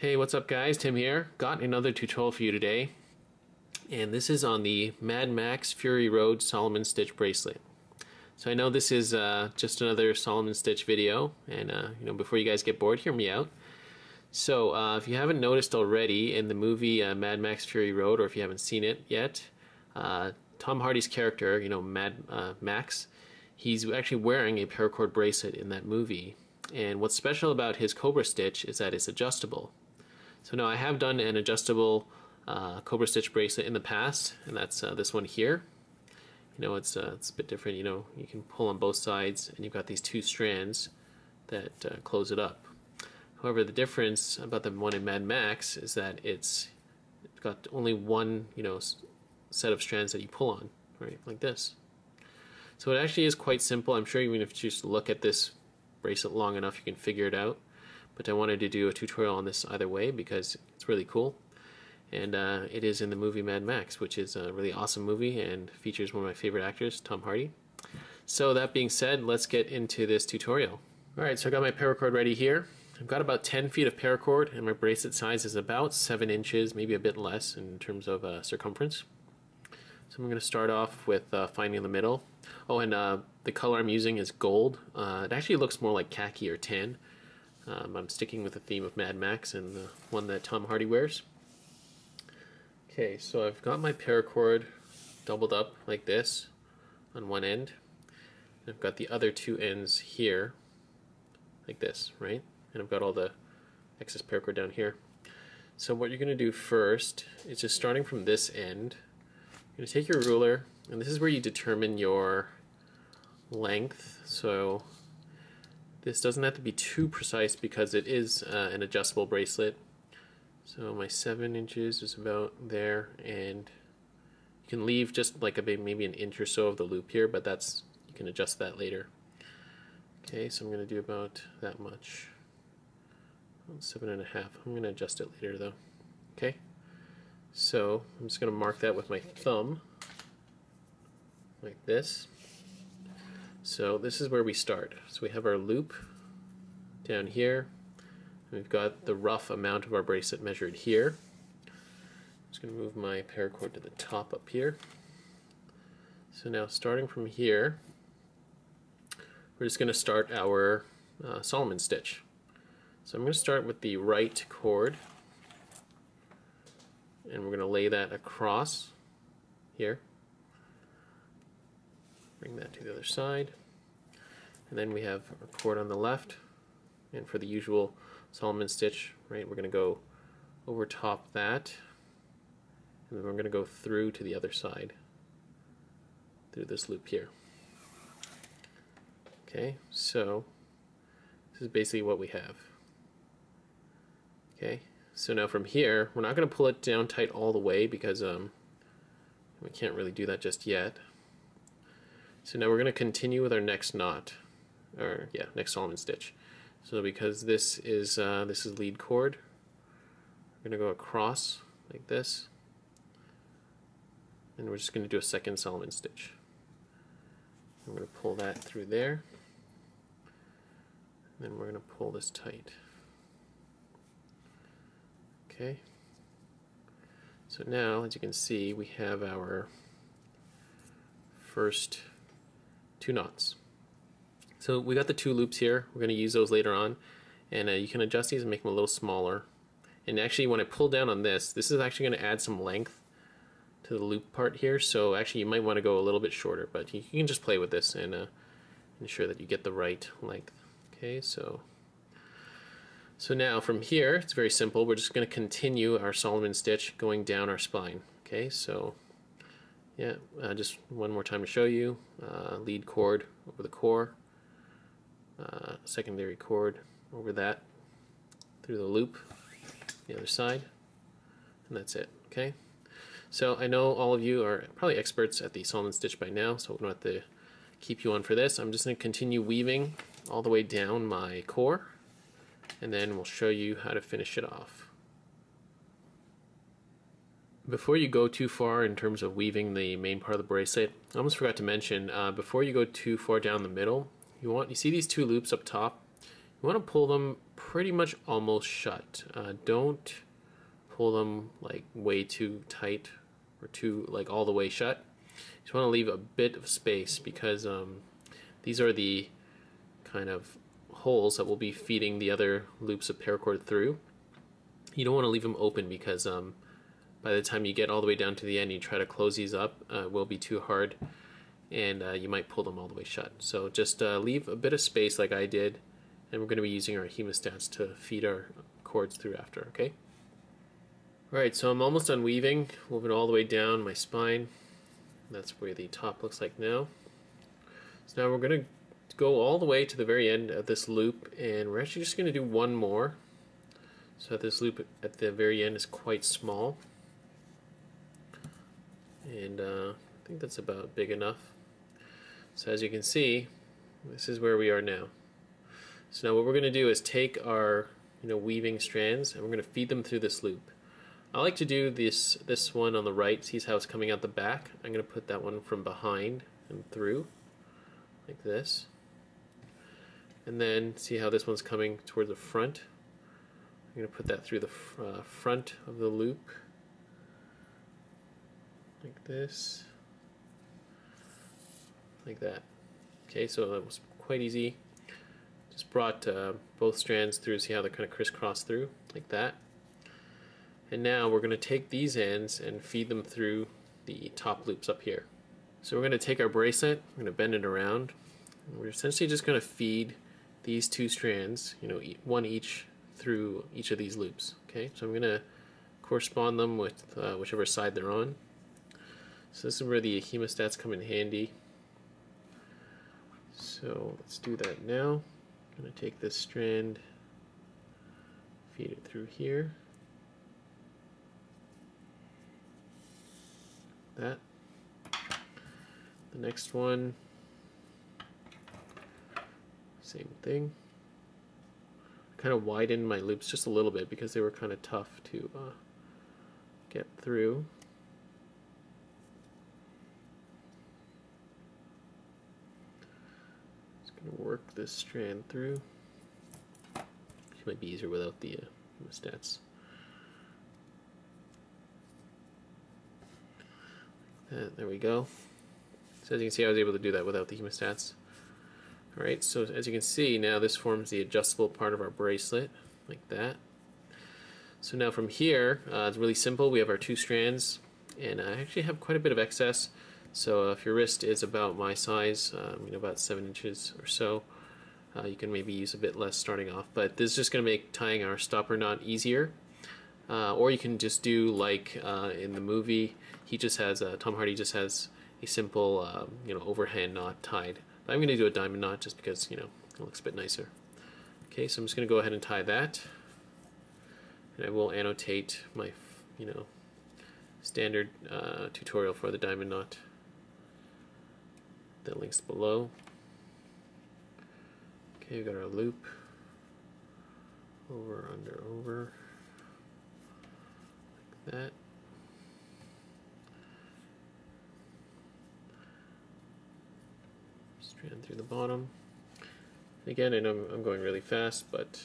Hey, what's up guys, Tim here. Got another tutorial for you today, and this is on the Mad Max Fury Road Solomon Stitch bracelet. So I know this is just another Solomon Stitch video, and you know, before you guys get bored, hear me out. So if you haven't noticed already, in the movie Mad Max Fury Road, or if you haven't seen it yet, Tom Hardy's character, you know, Mad Max, he's actually wearing a paracord bracelet in that movie. And what's special about his Cobra Stitch is that it's adjustable. So now I have done an adjustable Cobra Stitch bracelet in the past, and that's this one here. You know, it's a bit different. You know, you can pull on both sides, and you've got these two strands that close it up. However, the difference about the one in Mad Max is that it's got only one, you know, set of strands that you pull on, right, like this. So it actually is quite simple. I'm sure even if you just look at this bracelet long enough, you can figure it out. But I wanted to do a tutorial on this either way because it's really cool, and it is in the movie Mad Max, which is a really awesome movie and features one of my favorite actors, Tom Hardy. So that being said, let's get into this tutorial. Alright, so I got my paracord ready here. I've got about 10 feet of paracord, and my bracelet size is about 7 inches, maybe a bit less in terms of circumference. So I'm going to start off with finding the middle. Oh, and the color I'm using is gold. It actually looks more like khaki or tan. I'm sticking with the theme of Mad Max and the one that Tom Hardy wears. Okay, so I've got my paracord doubled up like this on one end. And I've got the other two ends here like this, right? And I've got all the excess paracord down here. So what you're going to do first is, just starting from this end, you're going to take your ruler, and this is where you determine your length. So this doesn't have to be too precise because it is an adjustable bracelet. So my 7 inches is about there, and you can leave just like a maybe an inch or so of the loop here, but that's, you can adjust that later. Okay, so I'm going to do about that much, about 7.5. I'm going to adjust it later though. Okay. So I'm just going to mark that with my thumb, like this. So this is where we start. So we have our loop down here, and we've got the rough amount of our bracelet measured here. I'm just going to move my paracord to the top up here. So now starting from here, we're just going to start our Solomon stitch. So I'm going to start with the right cord, and we're going to lay that across here, bring that to the other side, and then we have our cord on the left, and for the usual Solomon stitch, right, we're going to go over top that, and then we're going to go through to the other side through this loop here. Okay, so this is basically what we have. Okay. So now from here, we're not going to pull it down tight all the way because we can't really do that just yet. So now we're going to continue with our next knot, or yeah, next Solomon stitch. So because this is lead cord, we're going to go across like this, and we're just going to do a second Solomon stitch. I'm going to pull that through there, and then we're going to pull this tight. Okay, so now as you can see, we have our first two knots. So we got the two loops here, we're going to use those later on, and you can adjust these and make them a little smaller. And actually when I pull down on this, this is actually going to add some length to the loop part here, so actually you might want to go a little bit shorter, but you can just play with this and ensure that you get the right length. Okay, So now from here, it's very simple. We're just going to continue our Solomon stitch going down our spine. Okay, so yeah, just one more time to show you. Lead cord over the core, secondary cord over that, through the loop, the other side, and that's it. Okay, so I know all of you are probably experts at the Solomon stitch by now, so we don't have to keep you on for this. I'm just going to continue weaving all the way down my core, and then we'll show you how to finish it off. Before you go too far in terms of weaving the main part of the bracelet, I almost forgot to mention, before you go too far down the middle, you see these two loops up top, You want to pull them pretty much almost shut. Don't pull them like way too tight or too like all the way shut. You just want to leave a bit of space because these are the kind of holes that will be feeding the other loops of paracord through. You don't want to leave them open because by the time you get all the way down to the end, you try to close these up, it will be too hard, and you might pull them all the way shut. So just leave a bit of space like I did, and we're going to be using our hemostats to feed our cords through after, okay? Alright, so I'm almost done weaving, moving all the way down my spine. That's where the top looks like now. So now we're going to go all the way to the very end of this loop, and we're actually just going to do one more. So this loop at the very end is quite small. And I think that's about big enough. So as you can see, this is where we are now. So now what we're going to do is take our weaving strands and we're going to feed them through this loop. I like to do this one on the right. See how it's coming out the back. I'm going to put that one from behind and through like this. And then see how this one's coming toward the front. I'm going to put that through the front of the loop. Like this, like that. Okay, so that was quite easy. Just brought both strands through, see how they're kind of crisscrossed through, like that. And now we're going to take these ends and feed them through the top loops up here. So we're going to take our bracelet, we're going to bend it around. We're essentially just going to feed these two strands, one each through each of these loops. Okay, so I'm going to correspond them with whichever side they're on. So this is where the hemostats come in handy. So let's do that now. I'm going to take this strand, feed it through here. That. The next one, same thing. I kind of widened my loops just a little bit because they were kind of tough to get through. Work this strand through. It might be easier without the hemostats. There we go. So as you can see, I was able to do that without the hemostats. Alright, so as you can see, now this forms the adjustable part of our bracelet, like that. So now from here, it's really simple. We have our two strands, and I actually have quite a bit of excess. So if your wrist is about my size, about 7 inches or so, you can maybe use a bit less starting off. But this is just going to make tying our stopper knot easier. Or you can just do like in the movie, Tom Hardy just has a simple, overhand knot tied. But I'm going to do a diamond knot just because, it looks a bit nicer. Okay, so I'm just going to go ahead and tie that. And I will annotate my, standard tutorial for the diamond knot. The links below. Okay, we've got our loop. Over, under, over. Like that. Strand through the bottom. Again, I know I'm going really fast, but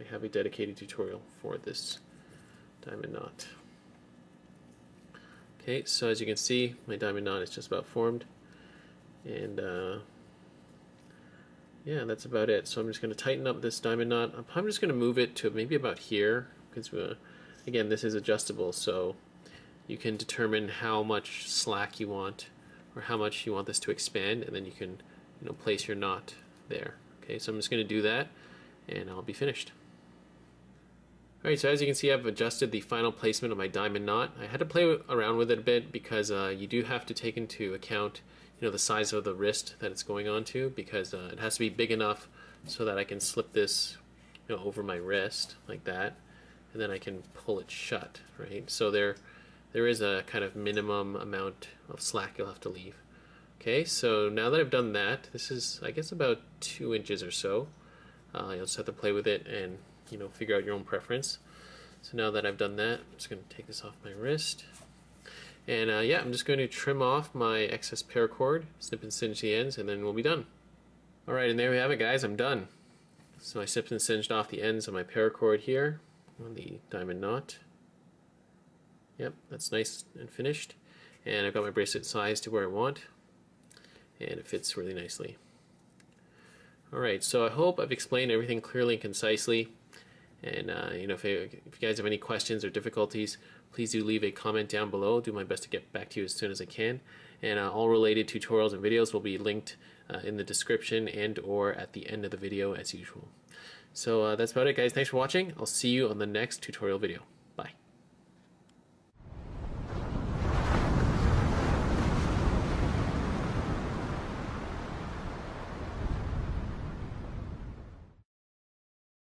I have a dedicated tutorial for this diamond knot. Okay, so as you can see, my diamond knot is just about formed. And yeah, that's about it. So I'm just going to tighten up this diamond knot. I'm just going to move it to maybe about here because again, this is adjustable, so you can determine how much slack you want or how much you want this to expand, and then you can place your knot there. Okay, so I'm just going to do that and I'll be finished. Alright, so as you can see, I've adjusted the final placement of my diamond knot. I had to play around with it a bit because you do have to take into account the size of the wrist that it's going onto, because it has to be big enough so that I can slip this over my wrist like that, and then I can pull it shut, right? So there is a kind of minimum amount of slack you'll have to leave. Okay, so now that I've done that, this is I guess about 2 inches or so. You'll just have to play with it and figure out your own preference. So now that I've done that, I'm just going to take this off my wrist. And yeah, I'm just going to trim off my excess paracord, snip and stitch the ends, and then we'll be done. Alright, and there we have it, guys. I'm done. So I snipped and singed off the ends of my paracord here on the diamond knot. Yep, that's nice and finished. And I've got my bracelet size to where I want, and it fits really nicely. Alright, so I hope I've explained everything clearly and concisely. And you know, if you guys have any questions or difficulties, please do leave a comment down below. I'll do my best to get back to you as soon as I can. And all related tutorials and videos will be linked in the description and or at the end of the video as usual. So that's about it, guys. Thanks for watching. I'll see you on the next tutorial video.